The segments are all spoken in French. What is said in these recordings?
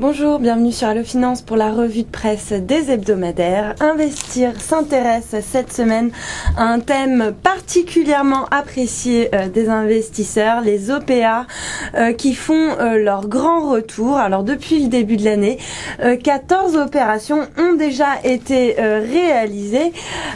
Bonjour, bienvenue sur Allo Finance pour la revue de presse des hebdomadaires. Investir s'intéresse cette semaine à un thème particulièrement apprécié des investisseurs, les OPA qui font leur grand retour. Alors depuis le début de l'année, 14 opérations ont déjà été réalisées.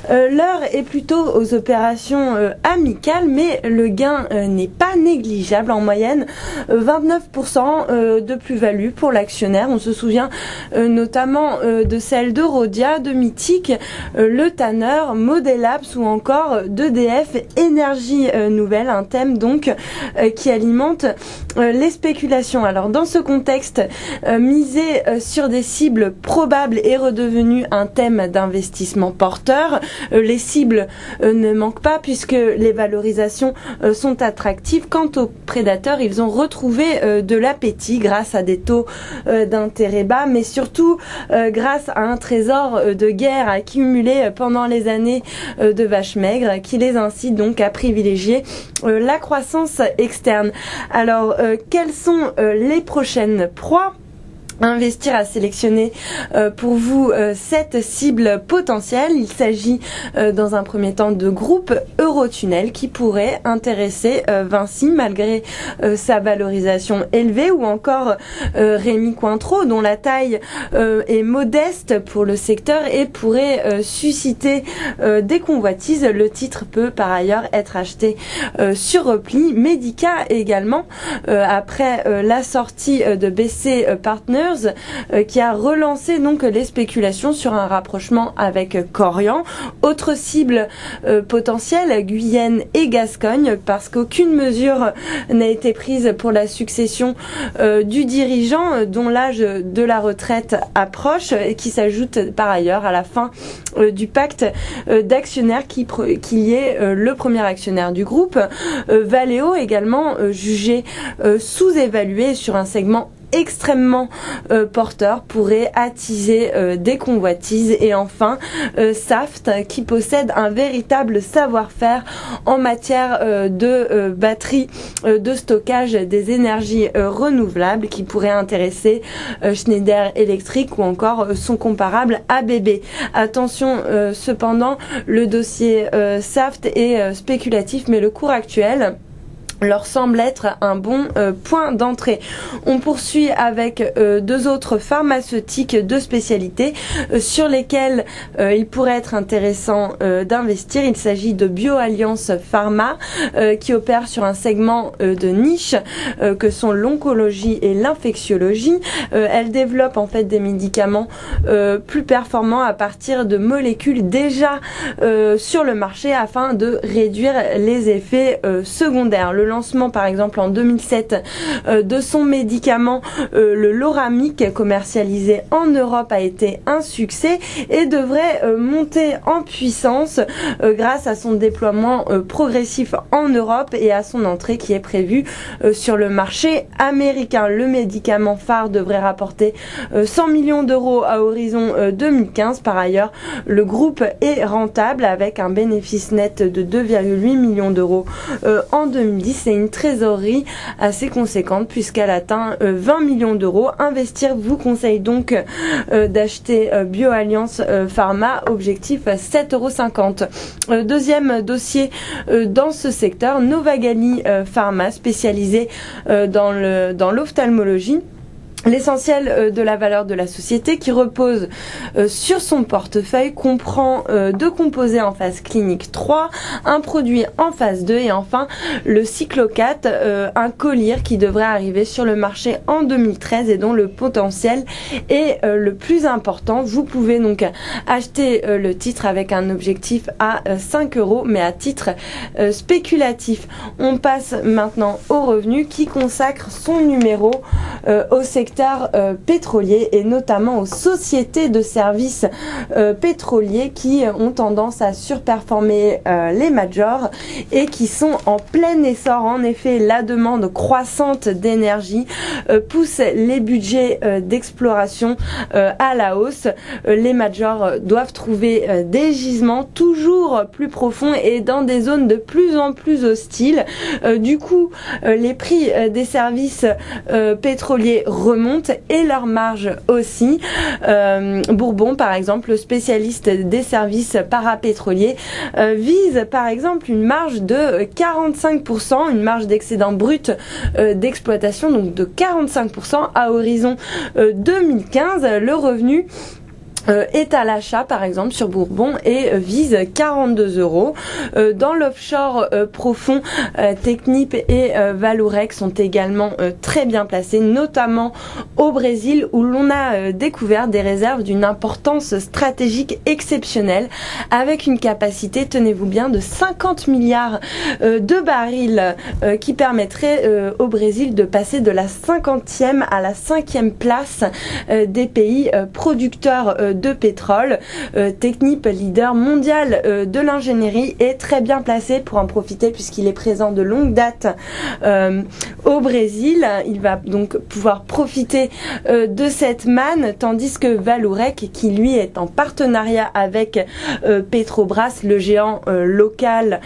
L'heure est plutôt aux opérations amicales, mais le gain n'est pas négligeable. En moyenne, 29% de plus-value pour l'actionnaire. On se souvient notamment de celles de Rhodia, de Meetic, Le Tanner, Modelabs ou encore d'EDF, Énergie Nouvelle, un thème donc qui alimente les spéculations. Alors dans ce contexte, miser sur des cibles probables est redevenu un thème d'investissement porteur. Les cibles ne manquent pas puisque les valorisations sont attractives. Quant aux prédateurs, ils ont retrouvé de l'appétit grâce à des taux d'intérêt bas, mais surtout grâce à un trésor de guerre accumulé pendant les années de vache maigre qui les incite donc à privilégier la croissance externe. Alors, quelles sont les prochaines proies? Investir à sélectionner pour vous 7 cibles potentielles. Il s'agit dans un premier temps de groupe Eurotunnel qui pourrait intéresser Vinci malgré sa valorisation élevée, ou encore Rémi Cointreau dont la taille est modeste pour le secteur et pourrait susciter des convoitises. Le titre peut par ailleurs être acheté sur repli. Medica également, après la sortie de BC Partners qui a relancé donc les spéculations sur un rapprochement avec Corian. Autre cible potentielle, Guyenne et Gascogne, parce qu'aucune mesure n'a été prise pour la succession du dirigeant dont l'âge de la retraite approche, et qui s'ajoute par ailleurs à la fin du pacte d'actionnaires qui est le premier actionnaire du groupe. Valeo également, jugé sous-évalué sur un segment extrêmement porteur, pourrait attiser des convoitises. Et enfin SAFT, qui possède un véritable savoir-faire en matière de batterie de stockage des énergies renouvelables, qui pourrait intéresser Schneider Electric ou encore son comparable ABB. Attention cependant, le dossier SAFT est spéculatif, mais le cours actuel leur semble être un bon point d'entrée. On poursuit avec deux autres pharmaceutiques de spécialité sur lesquelles il pourrait être intéressant d'investir. Il s'agit de Bioalliance Pharma qui opère sur un segment de niche que sont l'oncologie et l'infectiologie. Elle développe en fait des médicaments plus performants à partir de molécules déjà sur le marché afin de réduire les effets secondaires. Le lancement par exemple en 2007 de son médicament le Loramic, commercialisé en Europe, a été un succès et devrait monter en puissance grâce à son déploiement progressif en Europe et à son entrée qui est prévue sur le marché américain. Le médicament phare devrait rapporter 100 millions d'euros à horizon 2015. Par ailleurs, le groupe est rentable avec un bénéfice net de 2,8 millions d'euros en 2010. C'est une trésorerie assez conséquente puisqu'elle atteint 20 millions d'euros. Investir vous conseille donc d'acheter Bioalliance Pharma, objectif 7,50 €. Deuxième dossier dans ce secteur, Novagali Pharma, spécialisée dans l'ophtalmologie. L'essentiel de la valeur de la société, qui repose sur son portefeuille, comprend deux composés en phase clinique 3, un produit en phase 2 et enfin le cyclocate, un collyre qui devrait arriver sur le marché en 2013 et dont le potentiel est le plus important. Vous pouvez donc acheter le titre avec un objectif à 5 €, mais à titre spéculatif. On passe maintenant au revenu qui consacre son numéro au secteur pétrolier et notamment aux sociétés de services pétroliers qui ont tendance à surperformer les majors et qui sont en plein essor. En effet, la demande croissante d'énergie pousse les budgets d'exploration à la hausse. Les majors doivent trouver des gisements toujours plus profonds et dans des zones de plus en plus hostiles. Du coup, les prix des services pétroliers remontent. remontent et leurs marges aussi. Bourbon, par exemple, spécialiste des services parapétroliers, vise par exemple une marge de 45%, une marge d'excédent brut d'exploitation, donc de 45% à horizon 2015. Le revenu est à l'achat par exemple sur Bourbon et vise 42 €. Dans l'offshore profond, Technip et Vallourec sont également très bien placés, notamment au Brésil où l'on a découvert des réserves d'une importance stratégique exceptionnelle avec une capacité, tenez-vous bien, de 50 milliards de barils qui permettrait au Brésil de passer de la 50e à la 5e place des pays producteurs de pétrole. Technip, leader mondial de l'ingénierie, est très bien placé pour en profiter puisqu'il est présent de longue date au Brésil. Il va donc pouvoir profiter de cette manne, tandis que Vallourec, qui lui est en partenariat avec Petrobras, le géant local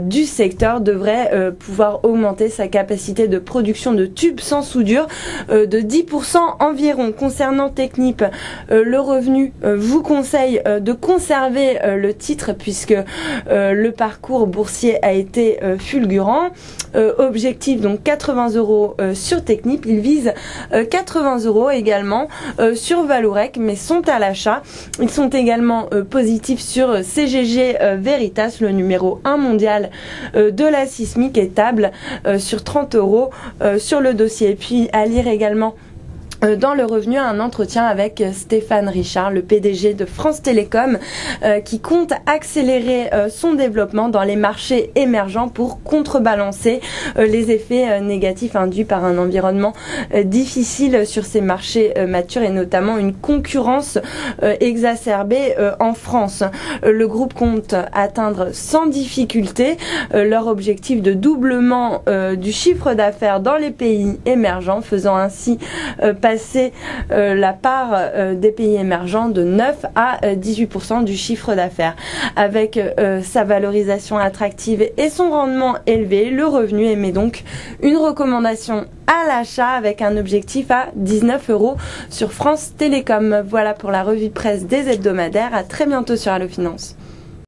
du secteur, devrait pouvoir augmenter sa capacité de production de tubes sans soudure de 10% environ. Concernant Technip, le revenu vous conseille de conserver le titre puisque le parcours boursier a été fulgurant. Objectif donc 80 € sur Technip. Il vise 80 € également sur Vallourec, mais sont à l'achat. Ils sont également positifs sur CGG Veritas, le numéro 1 mondial de la sismique, est table sur 30 € sur le dossier. Et puis à lire également dans le revenu, un entretien avec Stéphane Richard, le PDG de France Télécom, qui compte accélérer son développement dans les marchés émergents pour contrebalancer les effets négatifs induits par un environnement difficile sur ces marchés matures et notamment une concurrence exacerbée en France. Le groupe compte atteindre sans difficulté leur objectif de doublement du chiffre d'affaires dans les pays émergents, faisant ainsi passer la part des pays émergents de 9 à 18% du chiffre d'affaires. Avec sa valorisation attractive et son rendement élevé, le revenu émet donc une recommandation à l'achat avec un objectif à 19 € sur France Télécom. Voilà pour la revue de presse des hebdomadaires. À très bientôt sur Allo Finance.